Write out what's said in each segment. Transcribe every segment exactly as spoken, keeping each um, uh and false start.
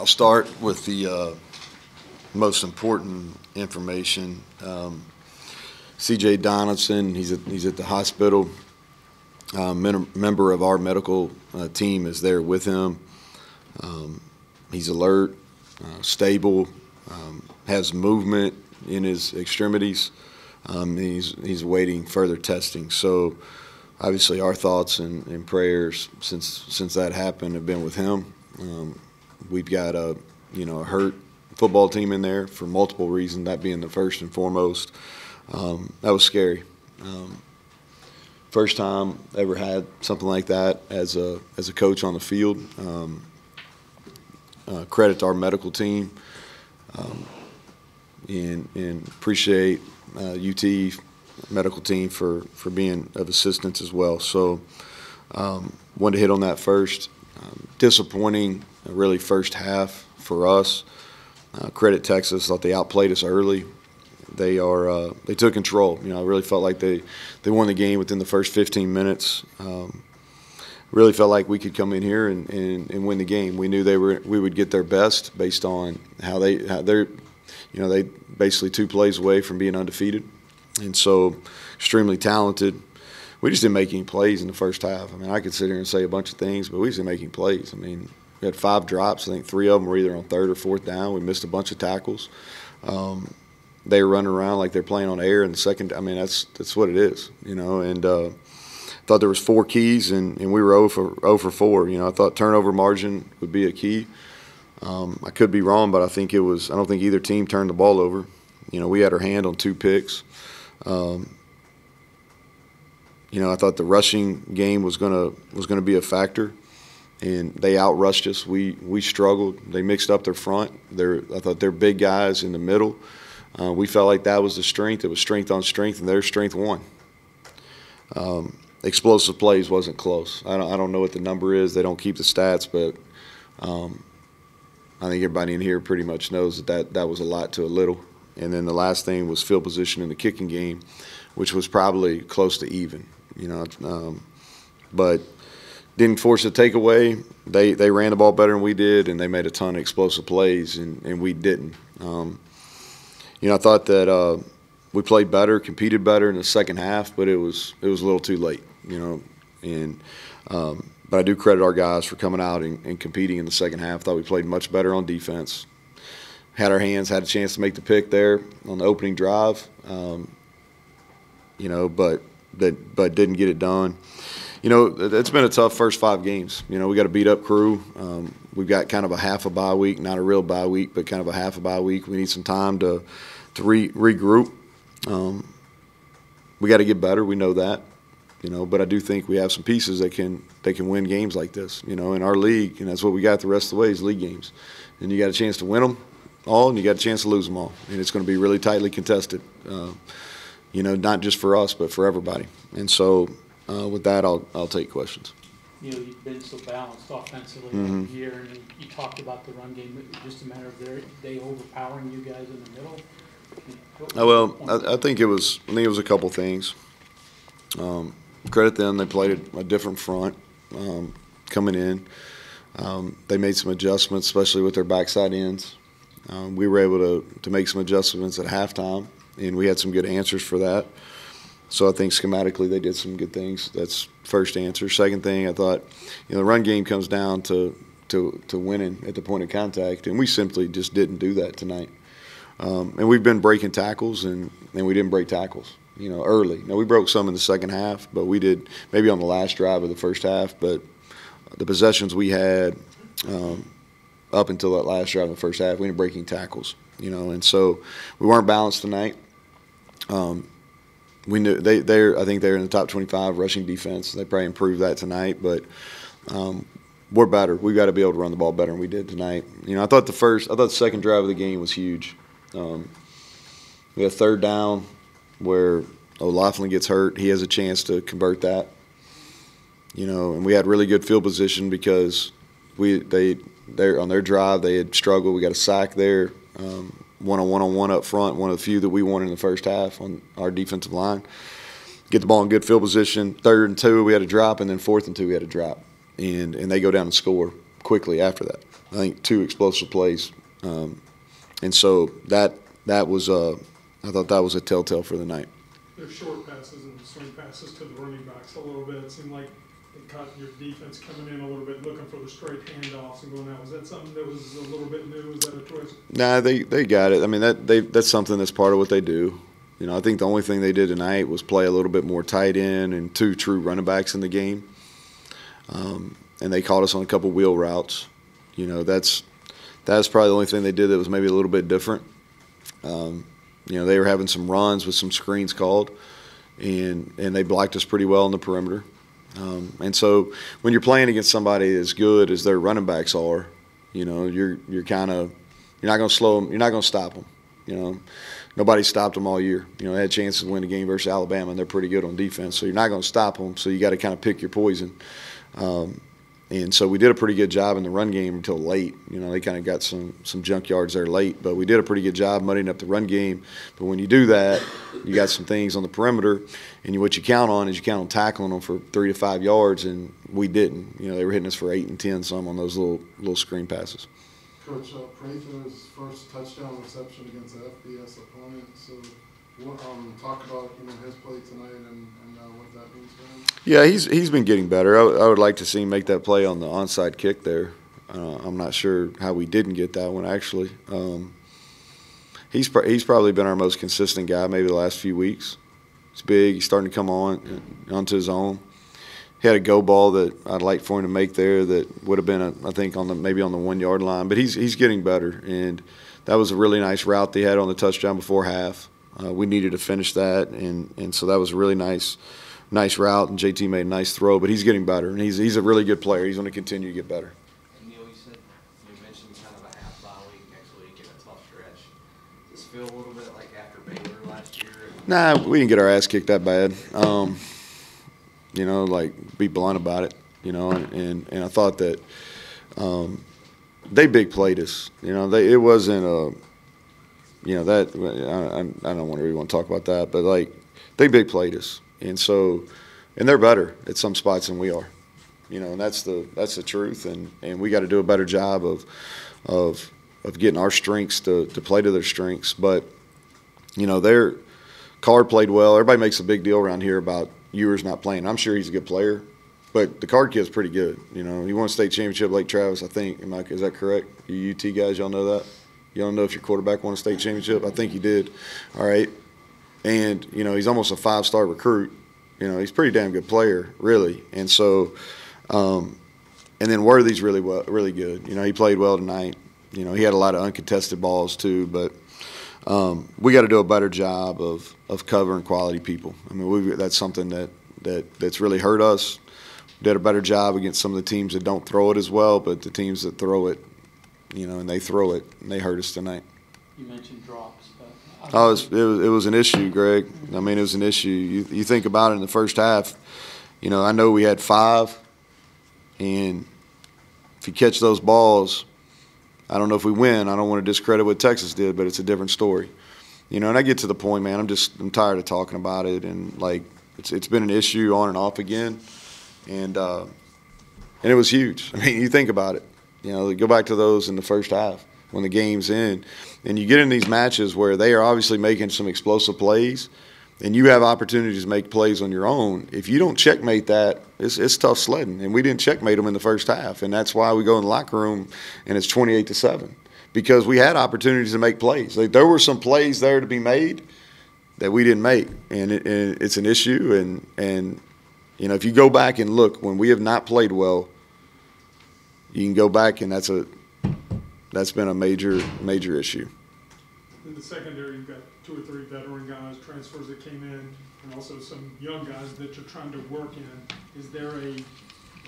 I'll start with the uh, most important information. Um, C J Donaldson, he's at, he's at the hospital. A uh, member of our medical uh, team is there with him. Um, he's alert, uh, stable, um, has movement in his extremities. Um, he's, he's awaiting further testing. So obviously our thoughts and, and prayers since, since that happened have been with him. Um, we've got a, you know, a hurt football team in there for multiple reasons, that being the first and foremost. Um, that was scary. Um, First time ever had something like that as a as a coach on the field. Um, uh, credit to our medical team, um, and and appreciate uh, U T medical team for for being of assistance as well. So, um, wanted to hit on that first. Um, disappointing, uh, really first half for us. Uh, credit Texas, thought they outplayed us early. They are. Uh, they took control. You know, I really felt like they, they won the game within the first fifteen minutes. Um, really felt like we could come in here and, and, and win the game. We knew they were. We would get their best based on how they how they're. You know, they basically two plays away from being undefeated, and so extremely talented. We just didn't make any plays in the first half. I mean, I could sit here and say a bunch of things, but we just didn't make any plays. I mean, we had five drops. I think three of them were either on third or fourth down. We missed a bunch of tackles. Um, They run around like they're playing on air in the second. I mean, that's that's what it is, you know. And uh, thought there was four keys, and, and we were zero for four. You know, I thought turnover margin would be a key. Um, I could be wrong, but I think it was. I don't think either team turned the ball over. You know, we had our hand on two picks. Um, you know, I thought the rushing game was gonna was gonna be a factor, and they outrushed us. We we struggled. They mixed up their front. Their I thought their big guys in the middle. Uh, we felt like that was the strength. It was strength on strength, and their strength won. Um, explosive plays wasn't close. I don't, I don't know what the number is. They don't keep the stats, but um, I think everybody in here pretty much knows that, that that was a lot to a little. And then the last thing was field position in the kicking game, which was probably close to even. You know, um, but didn't force a takeaway. They they ran the ball better than we did, and they made a ton of explosive plays, and, and we didn't. Um, You know, I thought that uh, we played better, competed better in the second half, but it was it was a little too late, you know. And um, but I do credit our guys for coming out and, and competing in the second half. I thought we played much better on defense. Had our hands, had a chance to make the pick there on the opening drive, um, you know, but that but didn't get it done. You know, it's been a tough first five games. You know, we got a beat-up crew. Um, we've got kind of a half a bye week, not a real bye week, but kind of a half a bye week. We need some time to to re regroup. Um, we got to get better. We know that, you know. But I do think we have some pieces that can they can win games like this, you know, in our league, and that's what we got the rest of the way is league games. And you got a chance to win them all, and you got a chance to lose them all, and it's going to be really tightly contested, uh, you know, not just for us but for everybody. And so. Uh, with that, I'll, I'll take questions. You know, you've been so balanced offensively mm-hmm. all year, and you talked about the run game. It was just a matter of their, they overpowering you guys in the middle. Oh, well, I, I think it was. I think it was a couple things. Um, credit them; they played a, a different front um, coming in. Um, they made some adjustments, especially with their backside ends. Um, we were able to to make some adjustments at halftime, and we had some good answers for that. So I think schematically they did some good things. That's first answer. Second thing, I thought, you know, the run game comes down to to, to winning at the point of contact, and we simply just didn't do that tonight. Um, and we've been breaking tackles, and, and we didn't break tackles, you know, early. Now, we broke some in the second half, but we did maybe on the last drive of the first half. But the possessions we had um, up until that last drive of the first half, we didn't break any tackles, you know. And so we weren't balanced tonight. Um We knew they they're I think they're in the top twenty-five rushing defense. They probably improved that tonight, but um, we're better. We've got to be able to run the ball better than we did tonight. You know, I thought the first, I thought the second drive of the game was huge. Um, we had a third down where O'Loughlin gets hurt. He has a chance to convert that. You know, and we had really good field position because we they they on their drive they had struggled. We got a sack there. Um, One on one on one up front, one of the few that we won in the first half on our defensive line. Get the ball in good field position. Third and two, we had a drop, and then fourth and two, we had a drop. And and they go down and score quickly after that. I think two explosive plays, um, and so that that was a, I thought that was a telltale for the night. Their short passes and swing passes to the running backs a little bit. It seemed like it caught your defense coming in a little bit, looking for the straight handoffs and going out. Was that something that was a little bit new? Was that a twist? Nah, they they got it. I mean, that they that's something that's part of what they do. You know, I think the only thing they did tonight was play a little bit more tight end and two true running backs in the game. Um, and they caught us on a couple wheel routes. You know, that's that's probably the only thing they did that was maybe a little bit different. Um, you know, they were having some runs with some screens called, and and they blocked us pretty well on the perimeter. Um, and so when you're playing against somebody as good as their running backs are, you know, you're you're kind of you're not going to slow them, you're not going to stop them. You know, nobody stopped them all year. You know, they had chances to win the game versus Alabama, and they're pretty good on defense, so you're not going to stop them. So you got to kind of pick your poison. Um, and so we did a pretty good job in the run game until late. You know, they kind of got some some junk yards there late, but we did a pretty good job muddying up the run game. But when you do that, you got some things on the perimeter, and you, what you count on is you count on tackling them for three to five yards, and we didn't. You know, they were hitting us for eight and ten some on those little little screen passes. Coach, uh, Prather's first touchdown reception against an F B S opponent. So, what, um, talk about you know his play tonight and, and uh, what that means for him. Yeah, he's he's been getting better. I, I would like to see him make that play on the onside kick there. Uh, I'm not sure how we didn't get that one actually. Um, he's pr he's probably been our most consistent guy maybe the last few weeks. He's big. He's starting to come on onto his own. He had a go ball that I'd like for him to make there that would have been, a, I think, on the maybe on the one-yard line. But he's he's getting better, and that was a really nice route they had on the touchdown before half. Uh, we needed to finish that, and, and so that was a really nice nice route, and J T made a nice throw. But he's getting better, and he's he's a really good player. He's going to continue to get better. And Neil, you said you mentioned kind of a half bye week next week and a tough stretch. Does this feel a little bit like after Baylor last year? Nah, we didn't get our ass kicked that bad. Um, You know, like, be blunt about it, you know, and, and, and I thought that um, they big played us. You know, they, it wasn't a, you know, that, I, I don't want to really want to talk about that, but, like, they big played us. And so, and they're better at some spots than we are, you know, and that's the that's the truth. And, and we got to do a better job of of of getting our strengths to, to play to their strengths. But, you know, their Card played well. Everybody makes a big deal around here about Ewers not playing. I'm sure he's a good player, but the Card kid's pretty good. You know, he won a state championship like Travis, I think. Am I, is that correct? You U T guys, y'all know that? Y'all know if your quarterback won a state championship? I think he did. All right. And, you know, he's almost a five-star recruit. You know, he's a pretty damn good player, really. And so um, – and then Worthy's really well, really good. You know, he played well tonight. You know, he had a lot of uncontested balls too, but – Um, we got to do a better job of, of covering quality people. I mean, we've, that's something that, that that's really hurt us. We did a better job against some of the teams that don't throw it as well, but the teams that throw it, you know, and they throw it, and they hurt us tonight. You mentioned drops. But oh, it was, it was, it was an issue, Greg. I mean, it was an issue. You, you think about it in the first half, you know, I know we had five, and if you catch those balls, I don't know if we win. I don't want to discredit what Texas did, but it's a different story. You know, and I get to the point, man, I'm just I'm tired of talking about it. And, like, it's it's been an issue on and off again. And uh, and it was huge. I mean, you think about it. You know, go back to those in the first half when the game's in. And you get in these matches where they are obviously making some explosive plays, and you have opportunities to make plays on your own. If you don't checkmate that, it's, it's tough sledding. And we didn't checkmate them in the first half, and that's why we go in the locker room and it's twenty-eight to seven because we had opportunities to make plays. Like, there were some plays there to be made that we didn't make, and, it, and it's an issue. And, and, you know, if you go back and look, when we have not played well, you can go back, and that's a that's been a major, major issue. In the secondary, you've got two or three veteran guys, transfers that came in, and also some young guys that you're trying to work in. Is there a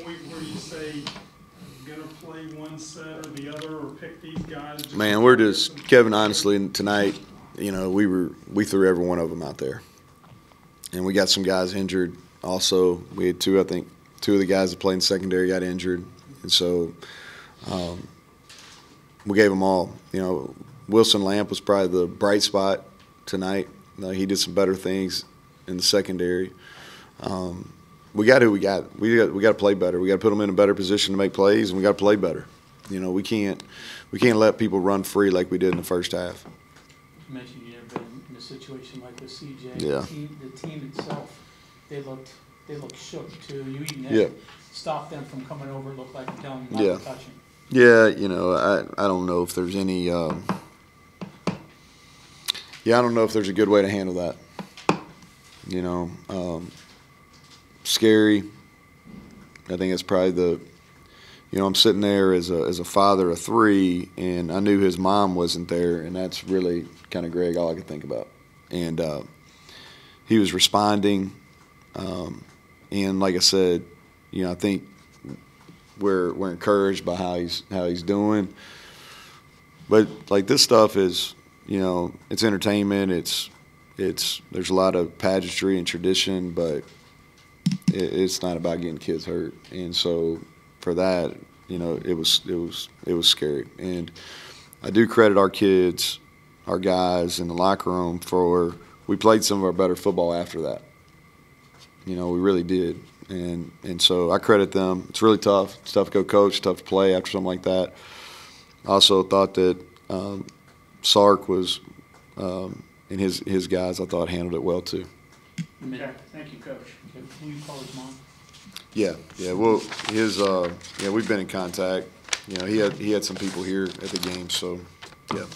point where you say, I'm going to play one set or the other or pick these guys? Just Man, we're just – Kevin, honestly, tonight, you know, we were we threw every one of them out there. And we got some guys injured also. We had two, I think, two of the guys that played in secondary got injured. And so um, we gave them all, you know. Wilson Lamp was probably the bright spot tonight. Uh, he did some better things in the secondary. Um, we got who we got. We got we got to play better. We got to put them in a better position to make plays, and we got to play better. You know, we can't we can't let people run free like we did in the first half. You mentioned you never been in a situation like with C J. Yeah. The team, the team itself, they looked they looked shook too. You even had yeah. to stop them from coming over. It looked like you're telling them not yeah. to touch him. Yeah, you know, I I don't know if there's any. Um, yeah, I don't know if there's a good way to handle that. You know, um, scary. I think that's probably the. You know, I'm sitting there as a as a father of three, and I knew his mom wasn't there, and that's really kind of Greg all I could think about. And uh, he was responding, um, and like I said, you know, I think we're we're encouraged by how he's how he's doing. But like this stuff is, you know, it's entertainment. It's it's there's a lot of pageantry and tradition, but it, it's not about getting kids hurt, and so. For that, you know, it was it was it was scary, and I do credit our kids, our guys in the locker room for we played some of our better football after that. You know, we really did, and and so I credit them. It's really tough. It's tough to go coach, tough to play after something like that. I also thought that um, Sark was um, and his his guys I thought handled it well too. Okay. Thank you, Coach. Will you call his mom? Yeah, yeah. Well, his uh, yeah, we've been in contact. You know, he had he had some people here at the game, so yeah.